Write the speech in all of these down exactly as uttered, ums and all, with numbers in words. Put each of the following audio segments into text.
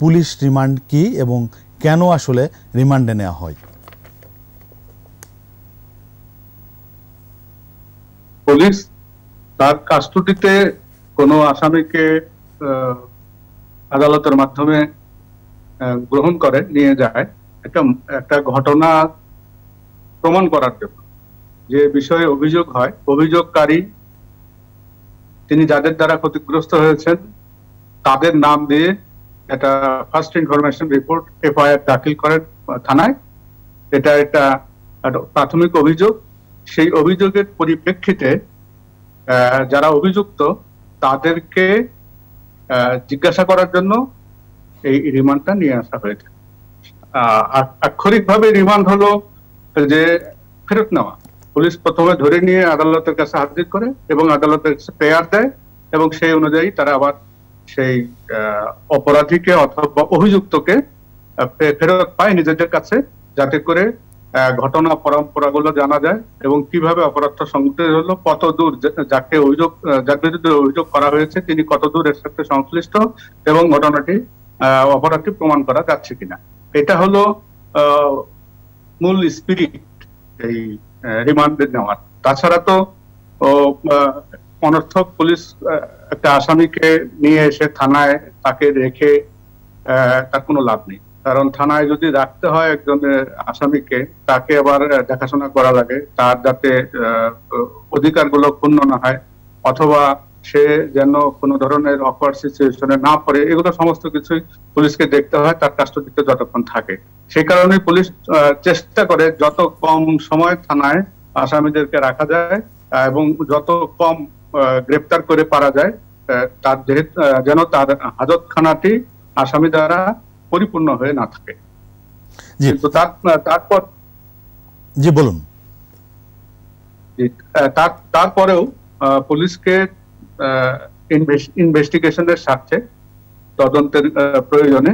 Police remand কি এবং কেন আসলে রিমান্ডে নেওয়া হয়? পুলিশ তার কাস্টডিতে কোনো আসামিকে আদালতের মাধ্যমে গ্রহণ করে নিয়ে যায় একটা একটা ঘটনা প্রমাণ করার জন্য। যে বিষয়ে অভিযোগ হয়, অভিযোগকারী তিনি যাদের দ্বারা ক্ষতিগ্রস্ত হয়েছেন তাদের নাম দিয়ে একটা ফার্স্ট ইনফরমেশন রিপোর্ট এফআইআর দাখিল করেন থানায়। এটা একটা প্রাথমিক অভিযোগ। সেই অভিযোগের পরিপ্রেক্ষিতে যারা অভিযুক্ত তাদেরকে জিজ্ঞাসা করার জন্য এই রিমান্ডটা নিয়ে আসা হয়েছে। আক্ষরিকভাবে রিমান্ড হলো যে ফেরত নেওয়া। পুলিশ প্রথমে ধরে নিয়ে আদালতের কাছে হাজির করে এবং আদালতের কাছে প্রেয়ার দেয় এবং সেই অনুযায়ী তারা আবার সেই অপরাধীকে অথবা অভিযুক্তকে ফেরত পায় নিজেদের কাছে, যাতে করে ঘটনা পরম্পরাগুলো জানা যায় এবং কিভাবে অপরাধটা সংঘটিত হলো, কত দূর যাকে অভিযোগ যার বিরুদ্ধে অভিযোগ করা হয়েছে তিনি কত দূর এর সাথে সংশ্লিষ্ট এবং ঘটনাটি অপরাধটি প্রমাণ করা যাচ্ছে কিনা। এটা হলো মূল স্পিরিট এই রিমান্ডে নেওয়ার। তাছাড়া তো অনর্থক পুলিশ একটা আসামিকে নিয়ে এসে থানায় তাকে রেখে তার কোনো লাভ নেই, কারণ থানায় যদি রাখতে হয় একজনের আসামিকে, তাকে আবার দেখাশোনা করা লাগে, তার যাতে অধিকারগুলো ক্ষুণ্ণ না হয় অথবা সে যেন কোনো ধরনের অকওয়ার্ড সিচুয়েশনে না পড়ে, এগুলো সমস্ত কিছুই পুলিশকে দেখতে হয় তার কাস্টডিতে যতক্ষণ থাকে। সেই কারণে পুলিশ চেষ্টা করে যত কম সময় থানায় আসামিদেরকে রাখা যায় এবং যত কম গ্রেপ্তার করে পারা যায়, তার যেন তার হাজতখানাটি আসামি দ্বারা পরিপূর্ণ হয়ে না থাকে। কিন্তু তারপর জি বলুন তারপরেও পুলিশকে ইনভেস্টিগেশনের স্বার্থে, তদন্তের প্রয়োজনে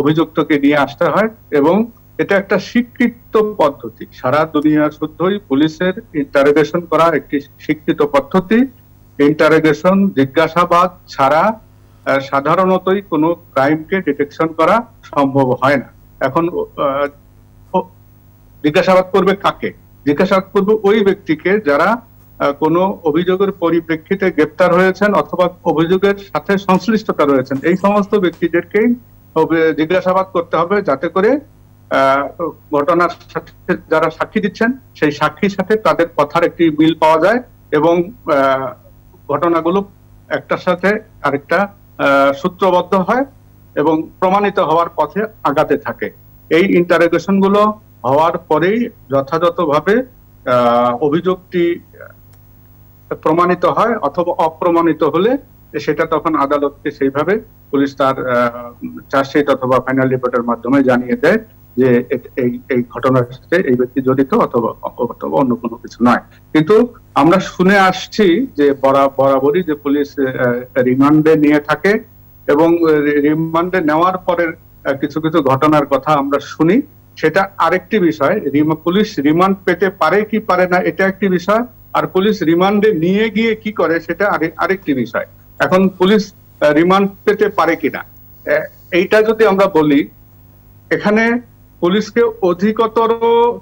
অভিযুক্তকে নিয়ে আসতে হয় এবং এটা একটা স্বীকৃত পদ্ধতি। সারা দুনিয়া শুদ্ধই পুলিশের ইন্টারোগেশন করা একটি স্বীকৃত পদ্ধতি। ইন্টারোগেশন, জিজ্ঞাসাবাদ ছাড়া সাধারণতই কোনো ক্রাইমকে ডিটেকশন করা সম্ভব হয় না। এখন জিজ্ঞাসাবাদ করবে কাকে? জিজ্ঞাসাবাদ করবে ওই ব্যক্তিকে যারা কোনো অভিযোগের পরিপ্রেক্ষিতে গ্রেপ্তার হয়েছেন অথবা অভিযোগের সাথে সংশ্লিষ্টতা রয়েছেন। এই সমস্ত ব্যক্তিদেরকেই জিজ্ঞাসাবাদ করতে হবে, যাতে করে ঘটনার সাথে যারা সাক্ষী দিচ্ছেন সেই সাক্ষীর সাথে তাদের কথার একটি মিল পাওয়া যায় এবং ঘটনাগুলো একটার সাথে আরেকটা সূত্রবদ্ধ হয় এবং প্রমাণিত হওয়ার পথে আগাতে থাকে। এই ইন্টারোগেশন গুলো হওয়ার পরেই যথাযথভাবে অভিযোগটি প্রমাণিত হয় অথবা অপ্রমাণিত হলে সেটা তখন আদালতকে সেইভাবে পুলিশ তার চার্জশিট অথবা ফাইনাল রিপোর্টের মাধ্যমে জানিয়ে দেয় যে এই এই ঘটনার সাথে এই ব্যক্তি জড়িত অথবা অথবা অন্য কোনো কিছু নয়। কিন্তু আমরা শুনে আসছি যে বরাবরই যে পুলিশ রিমান্ডে নিয়ে থাকে এবং রিমান্ডে নেওয়ার পরের কিছু কিছু ঘটনার কথা আমরা শুনি, সেটা আরেকটি বিষয়। পুলিশ রিমান্ড পেতে পারে কি পারে না এটা একটি বিষয়, আর পুলিশ রিমান্ডে নিয়ে গিয়ে কি করে সেটা আরেকটি বিষয়। এখন পুলিশ রিমান্ড পেতে পারে কিনা এইটা যদি আমরা বলি, এখানে পুলিশকে অধিকতর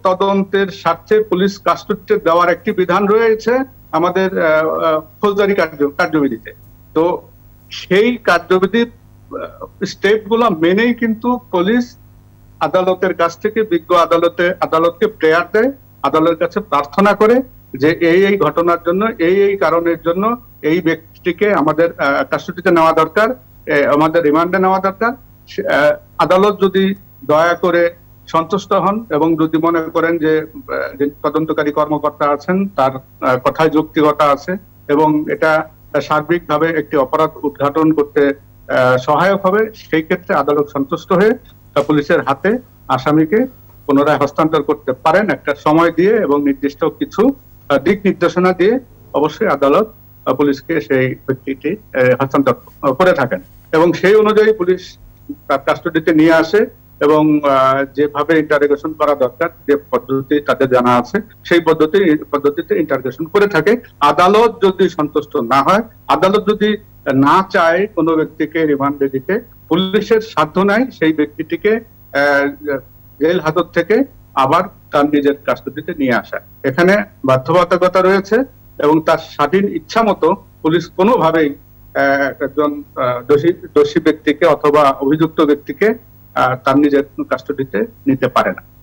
তদন্তের স্বার্থে পুলিশ কাস্টডিতে দেওয়ার একটি বিধান রয়েছে আমাদের ফৌজদারি কার্যবিধিতে। তো সেই কার্যবিধির স্টেপগুলো মেনেই কিন্তু পুলিশ আদালতের কাছ থেকে বিজ্ঞ আদালতে আদালতকে প্রেয়ার দেয়, আদালতের কাছে প্রার্থনা করে যে এই এই ঘটনার জন্য এই এই কারণের জন্য এই ব্যক্তিকে আমাদের কাস্টডিতে নেওয়া দরকার, আমাদের রিমান্ডে নেওয়া দরকার। আদালত যদি দয়া করে সন্তুষ্ট হন এবং যদি মনে করেন যে তদন্তকারী কর্মকর্তা আছেন তার কথায় যৌক্তিকতা আছে এবং এটা সার্বিকভাবে একটি অপরাধ উদ্ঘাটন করতে সহায়ক হবে, সেই ক্ষেত্রে আদালত সন্তুষ্ট হয়ে পুলিশের হাতে আসামিকে পুনরায় হস্তান্তর করতে পারেন একটা সময় দিয়ে এবং নির্দিষ্ট কিছু দিক নির্দেশনা দিয়ে। অবশ্যই আদালত পুলিশকে সেই ব্যক্তিটি হস্তান্তর করে থাকেন এবং সেই অনুযায়ী পুলিশ তার কাস্টডিতে নিয়ে আসে এবং যেভাবে ইন্টারোগেশন করা দরকার, যে পদ্ধতি তাদের জানা আছে সেই পদ্ধতি পদ্ধতিতে ইন্টারোগেশন করে থাকে। আদালত যদি সন্তুষ্ট না হয়, আদালত যদি ना चाय कोनो व्यक्ति के रिमांडे दिते पुलिस साध्य नाई सेई व्यक्तिटिके जेल हाजत थेके आबार तार निजेर कास्टडिते निये आसा एखाने बाध्यबाधकता रयेछे एबं तार स्वाधीन इच्छा मतो पुलिस कोनोभावेई एकजन दोषी दोषी व्यक्तिके अथवा अभियुक्त व्यक्तिके तार निजेर कास्टडिते निते पारे ना।